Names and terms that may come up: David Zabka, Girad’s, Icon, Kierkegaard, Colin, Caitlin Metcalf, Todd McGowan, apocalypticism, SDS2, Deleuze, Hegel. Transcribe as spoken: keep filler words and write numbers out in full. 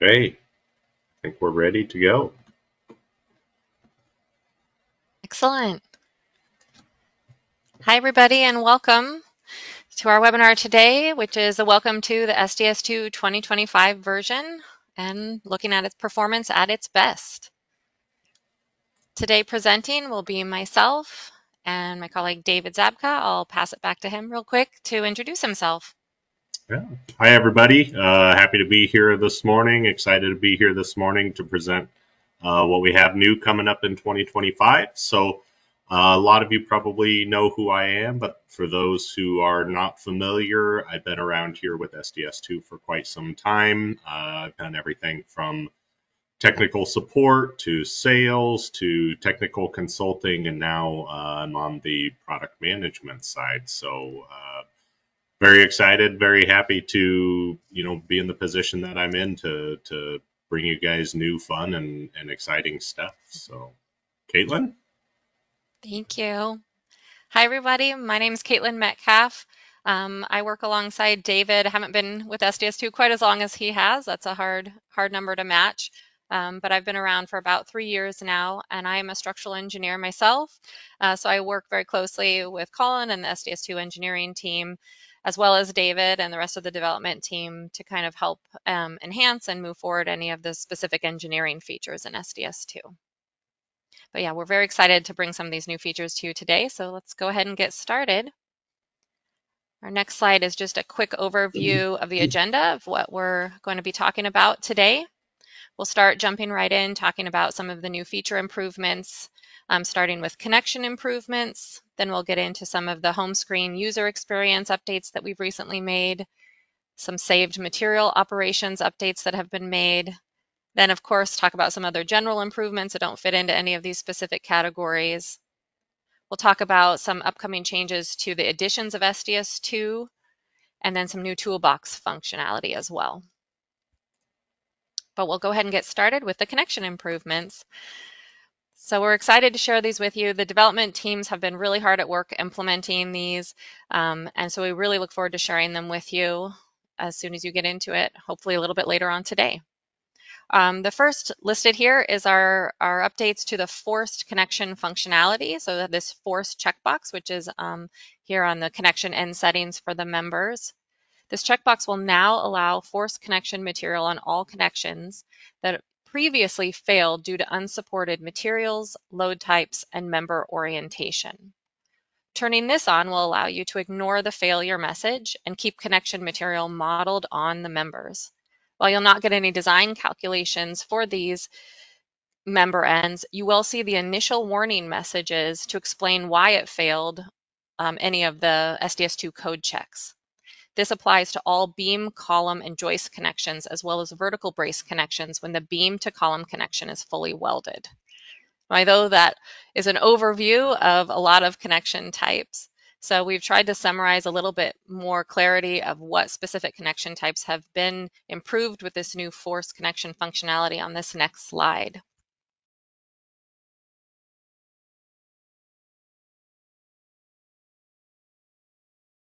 Great. I think we're ready to go. Excellent. Hi, everybody, and welcome to our webinar today, which is a welcome to the S D S two twenty twenty-five version and looking at its performance at its best. Today presenting will be myself and my colleague David Zabka. I'll pass it back to him real quick to introduce himself. Yeah. Hi, everybody. Uh, happy to be here this morning. Excited to be here this morning to present uh, what we have new coming up in twenty twenty-five. So uh, a lot of you probably know who I am, but for those who are not familiar, I've been around here with S D S two for quite some time. Uh, I've done everything from technical support to sales to technical consulting, and now uh, I'm on the product management side. So uh, very excited, very happy to, you know, be in the position that I'm in to to bring you guys new fun and, and exciting stuff. So, Caitlin? Thank you. Hi, everybody. My name is Caitlin Metcalf. Um, I work alongside David. I haven't been with S D S two quite as long as he has. That's a hard, hard number to match. Um, but I've been around for about three years now, and I am a structural engineer myself. Uh, so I work very closely with Colin and the S D S two engineering team, as well as David and the rest of the development team, to kind of help um, enhance and move forward any of the specific engineering features in S D S two. But yeah, we're very excited to bring some of these new features to you today. So let's go ahead and get started. Our next slide is just a quick overview of the agenda of what we're going to be talking about today. We'll start jumping right in, talking about some of the new feature improvements, um, starting with connection improvements. Then we'll get into some of the home screen user experience updates that we've recently made, some saved material operations updates that have been made. Then, of course, talk about some other general improvements that don't fit into any of these specific categories. We'll talk about some upcoming changes to the additions of S D S two, and then some new toolbox functionality as well. But we'll go ahead and get started with the connection improvements. So we're excited to share these with you. The development teams have been really hard at work implementing these, um, and so we really look forward to sharing them with you as soon as you get into it, hopefully a little bit later on today. Um, the first listed here is our, our updates to the forced connection functionality, so this forced checkbox, which is um, here on the connection end settings for the members. This checkbox will now allow forced connection material on all connections that previously failed due to unsupported materials, load types, and member orientation. Turning this on will allow you to ignore the failure message and keep connection material modeled on the members. While you'll not get any design calculations for these member ends, you will see the initial warning messages to explain why it failed um, any of the S D S two code checks. This applies to all beam, column, and joist connections, as well as vertical brace connections when the beam to column connection is fully welded. Although that is an overview of a lot of connection types, so we've tried to summarize a little bit more clarity of what specific connection types have been improved with this new forced connection functionality on this next slide.